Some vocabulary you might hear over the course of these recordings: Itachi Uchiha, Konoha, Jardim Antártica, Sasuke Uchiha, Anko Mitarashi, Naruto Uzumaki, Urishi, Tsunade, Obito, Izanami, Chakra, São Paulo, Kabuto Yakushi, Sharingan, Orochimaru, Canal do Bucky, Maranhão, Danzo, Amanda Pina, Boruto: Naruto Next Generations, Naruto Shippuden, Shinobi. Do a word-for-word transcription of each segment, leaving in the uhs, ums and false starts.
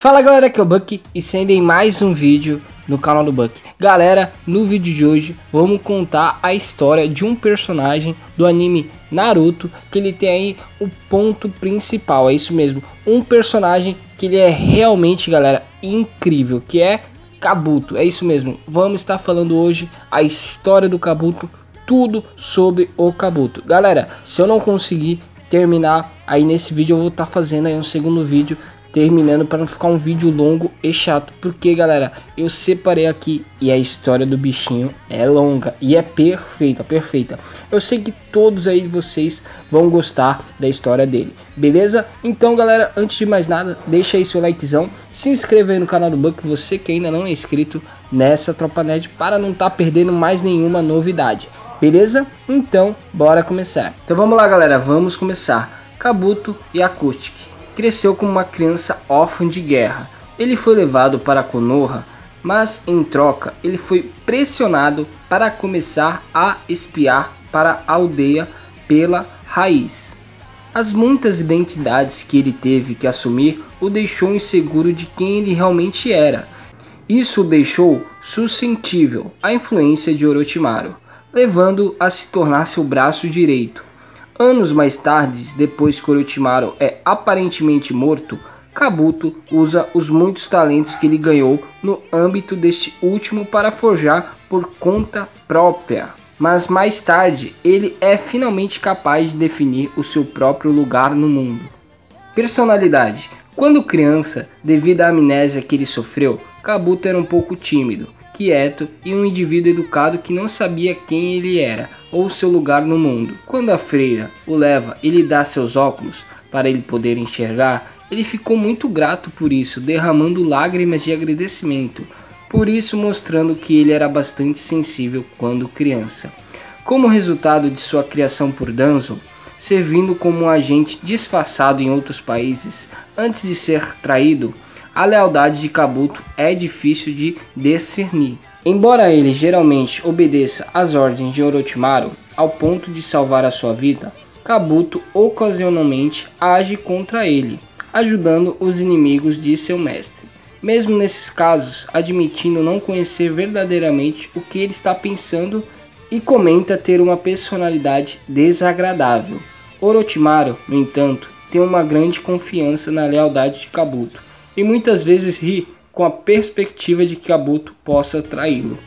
Fala galera, aqui é o Buck e sendem mais um vídeo no canal do Buck. Galera, no vídeo de hoje vamos contar a história de um personagem do anime Naruto, que ele tem aí o ponto principal, é isso mesmo, um personagem que ele é realmente, galera, incrível, que é Kabuto, é isso mesmo. Vamos estar falando hoje a história do Kabuto, tudo sobre o Kabuto. Galera, se eu não conseguir terminar aí nesse vídeo, eu vou estar fazendo aí um segundo vídeo terminando, para não ficar um vídeo longo e chato, porque galera, eu separei aqui e a história do bichinho é longa e é perfeita, perfeita. Eu sei que todos aí vocês vão gostar da história dele, beleza? Então galera, antes de mais nada, deixa aí seu likezão, se inscreva aí no canal do Buck, você que ainda não é inscrito nessa Tropa Nerd, para não estar tá perdendo mais nenhuma novidade, beleza? Então, bora começar. Então vamos lá galera, vamos começar. Kabuto Yakushi cresceu como uma criança órfã de guerra. Ele foi levado para Konoha, mas em troca ele foi pressionado para começar a espiar para a aldeia pela raiz. As muitas identidades que ele teve que assumir o deixou inseguro de quem ele realmente era. Isso o deixou suscetível à influência de Orochimaru, levando-o a se tornar seu braço direito. Anos mais tarde, depois que Orochimaru é aparentemente morto, Kabuto usa os muitos talentos que ele ganhou no âmbito deste último para forjar por conta própria. Mas mais tarde, ele é finalmente capaz de definir o seu próprio lugar no mundo. Personalidade. Quando criança, devido à amnésia que ele sofreu, Kabuto era um pouco tímido, quieto e um indivíduo educado que não sabia quem ele era ou seu lugar no mundo. Quando a freira o leva e lhe dá seus óculos para ele poder enxergar, ele ficou muito grato por isso, derramando lágrimas de agradecimento, por isso mostrando que ele era bastante sensível quando criança. Como resultado de sua criação por Danzo, servindo como um agente disfarçado em outros países antes de ser traído, a lealdade de Kabuto é difícil de discernir. Embora ele geralmente obedeça às ordens de Orochimaru ao ponto de salvar a sua vida, Kabuto ocasionalmente age contra ele, ajudando os inimigos de seu mestre, mesmo nesses casos admitindo não conhecer verdadeiramente o que ele está pensando, e comenta ter uma personalidade desagradável. Orochimaru, no entanto, tem uma grande confiança na lealdade de Kabuto, e muitas vezes ri com a perspectiva de que Kabuto possa traí-lo.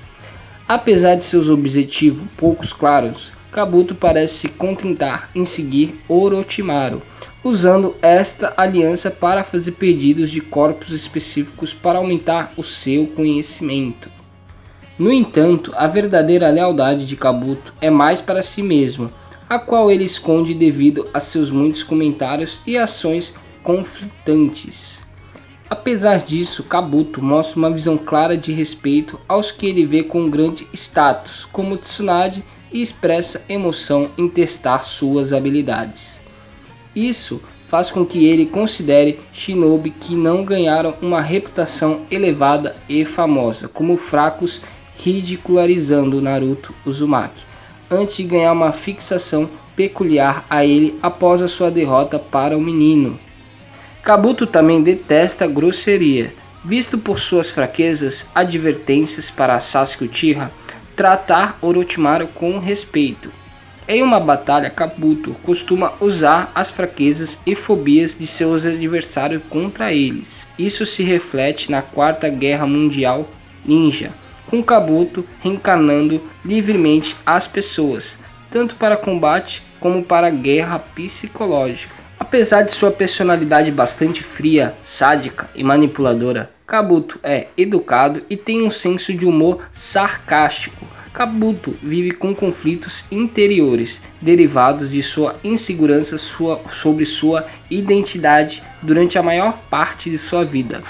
Apesar de seus objetivos poucos claros, Kabuto parece se contentar em seguir Orochimaru, usando esta aliança para fazer pedidos de corpos específicos para aumentar o seu conhecimento. No entanto, a verdadeira lealdade de Kabuto é mais para si mesmo, a qual ele esconde devido a seus muitos comentários e ações conflitantes. Apesar disso, Kabuto mostra uma visão clara de respeito aos que ele vê com grande status, como Tsunade, e expressa emoção em testar suas habilidades. Isso faz com que ele considere shinobi que não ganharam uma reputação elevada e famosa como fracos, ridicularizando Naruto Uzumaki, antes de ganhar uma fixação peculiar a ele após a sua derrota para o menino. Kabuto também detesta grosseria, visto por suas fraquezas, advertências para Sasuke Uchiha tratar Orochimaru com respeito. Em uma batalha, Kabuto costuma usar as fraquezas e fobias de seus adversários contra eles. Isso se reflete na Quarta Guerra Mundial Ninja, com Kabuto reencarnando livremente as pessoas, tanto para combate como para guerra psicológica. Apesar de sua personalidade bastante fria, sádica e manipuladora, Kabuto é educado e tem um senso de humor sarcástico. Kabuto vive com conflitos interiores, derivados de sua insegurança sua, sobre sua identidade durante a maior parte de sua vida.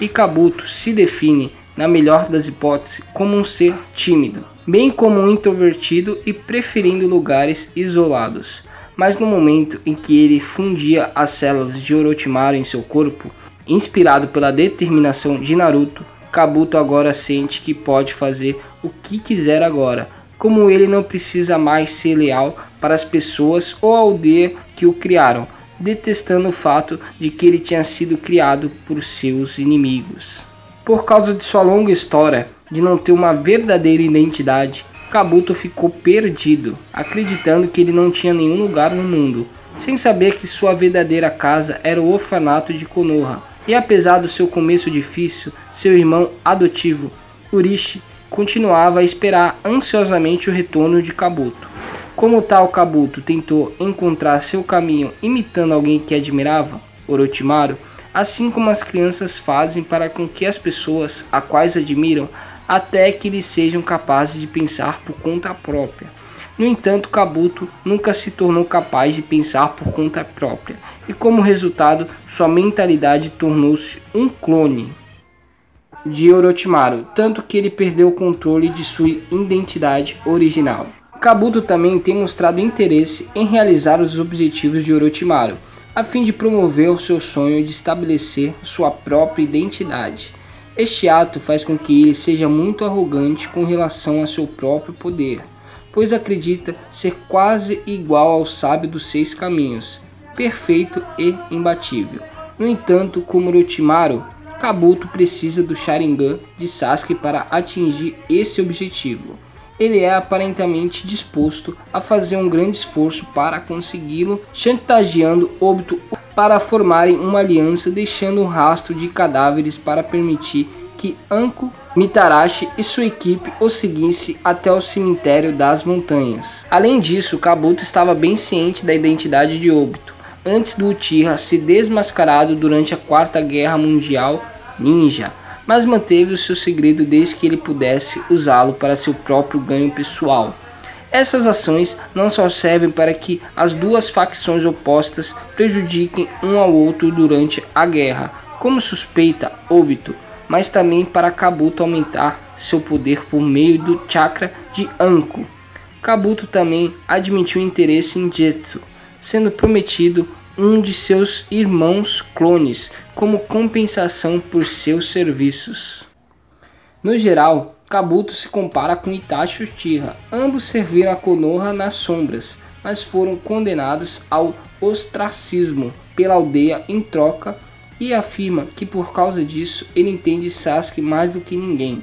E Kabuto se define, na melhor das hipóteses, como um ser tímido, bem como um introvertido e preferindo lugares isolados. Mas no momento em que ele fundia as células de Orochimaru em seu corpo, inspirado pela determinação de Naruto, Kabuto agora sente que pode fazer o que quiser agora, como ele não precisa mais ser leal para as pessoas ou a aldeia que o criaram, detestando o fato de que ele tinha sido criado por seus inimigos. Por causa de sua longa história de não ter uma verdadeira identidade, Kabuto ficou perdido, acreditando que ele não tinha nenhum lugar no mundo, sem saber que sua verdadeira casa era o orfanato de Konoha. E apesar do seu começo difícil, seu irmão adotivo, Urishi, continuava a esperar ansiosamente o retorno de Kabuto. Como tal, Kabuto tentou encontrar seu caminho imitando alguém que admirava, Orochimaru, assim como as crianças fazem para com que as pessoas a quais admiram até que eles sejam capazes de pensar por conta própria. No entanto, Kabuto nunca se tornou capaz de pensar por conta própria, e como resultado, sua mentalidade tornou-se um clone de Orochimaru, tanto que ele perdeu o controle de sua identidade original. Kabuto também tem mostrado interesse em realizar os objetivos de Orochimaru, a fim de promover o seu sonho de estabelecer sua própria identidade. Este ato faz com que ele seja muito arrogante com relação a seu próprio poder, pois acredita ser quase igual ao sábio dos seis caminhos, perfeito e imbatível. No entanto, como Orochimaru, Kabuto precisa do Sharingan de Sasuke para atingir esse objetivo. Ele é aparentemente disposto a fazer um grande esforço para consegui-lo, chantageando Obito para formarem uma aliança, deixando um rastro de cadáveres para permitir que Anko Mitarashi e sua equipe o seguissem até o cemitério das montanhas. Além disso, Kabuto estava bem ciente da identidade de Obito, antes do Uchiha ser desmascarado durante a Quarta Guerra Mundial Ninja, mas manteve o seu segredo desde que ele pudesse usá-lo para seu próprio ganho pessoal. Essas ações não só servem para que as duas facções opostas prejudiquem um ao outro durante a guerra, como suspeita Obito, mas também para Kabuto aumentar seu poder por meio do chakra de Anko. Kabuto também admitiu interesse em Jetsu, sendo prometido um de seus irmãos clones como compensação por seus serviços. No geral, Kabuto se compara com Itachi Uchiha. Ambos serviram a Konoha nas sombras, mas foram condenados ao ostracismo pela aldeia em troca, e afirma que por causa disso ele entende Sasuke mais do que ninguém.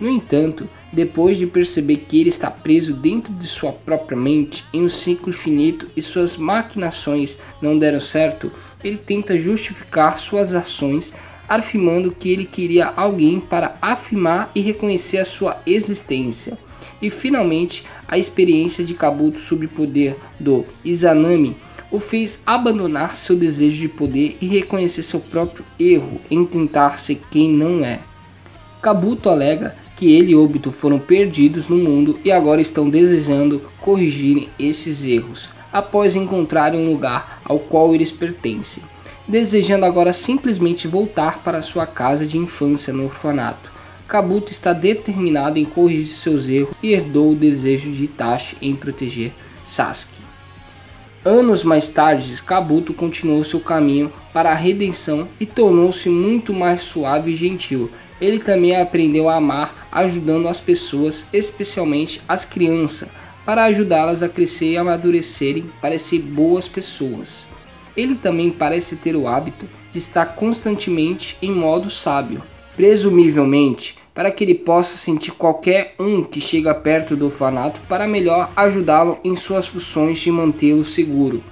No entanto, depois de perceber que ele está preso dentro de sua própria mente em um ciclo infinito e suas maquinações não deram certo, ele tenta justificar suas ações, afirmando que ele queria alguém para afirmar e reconhecer a sua existência. E finalmente, a experiência de Kabuto sob o poder do Izanami o fez abandonar seu desejo de poder e reconhecer seu próprio erro em tentar ser quem não é. Kabuto alega que ele e Obito foram perdidos no mundo e agora estão desejando corrigirem esses erros, após encontrarem um lugar ao qual eles pertencem, desejando agora simplesmente voltar para sua casa de infância no orfanato. Kabuto está determinado em corrigir seus erros e herdou o desejo de Itachi em proteger Sasuke. Anos mais tarde, Kabuto continuou seu caminho para a redenção e tornou-se muito mais suave e gentil. Ele também aprendeu a amar, ajudando as pessoas, especialmente as crianças, para ajudá-las a crescer e amadurecerem para ser boas pessoas. Ele também parece ter o hábito de estar constantemente em modo sábio, presumivelmente para que ele possa sentir qualquer um que chega perto do orfanato para melhor ajudá-lo em suas funções de mantê-lo seguro.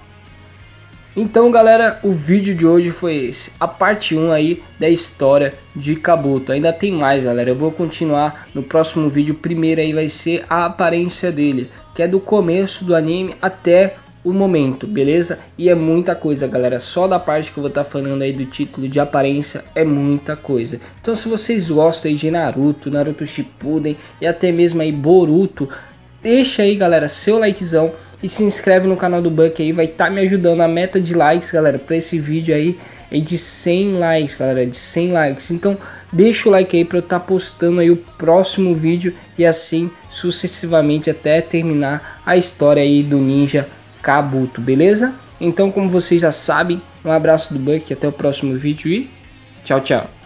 Então, galera, o vídeo de hoje foi esse, a parte um aí da história de Kabuto. Ainda tem mais, galera, eu vou continuar no próximo vídeo. O primeiro aí vai ser a aparência dele, que é do começo do anime até o momento, beleza? E é muita coisa, galera, só da parte que eu vou estar tá falando aí do título de aparência é muita coisa. Então, se vocês gostam aí de Naruto, Naruto Shippuden e até mesmo aí Boruto, deixa aí, galera, seu likezão e se inscreve no canal do Buck aí, vai estar tá me ajudando. A meta de likes, galera, para esse vídeo aí é de cem likes, galera, de cem likes. Então, deixa o like aí para eu estar tá postando aí o próximo vídeo e assim sucessivamente até terminar a história aí do ninja Kabuto, beleza? Então, como vocês já sabem, um abraço do Buck, até o próximo vídeo e tchau, tchau.